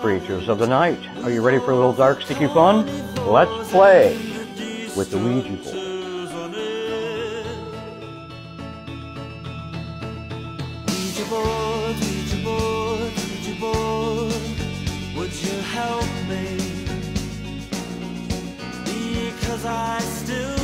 creatures of the night. Are you ready for a little dark, sticky fun? Let's play with the Ouija board. Would you help me? Because I still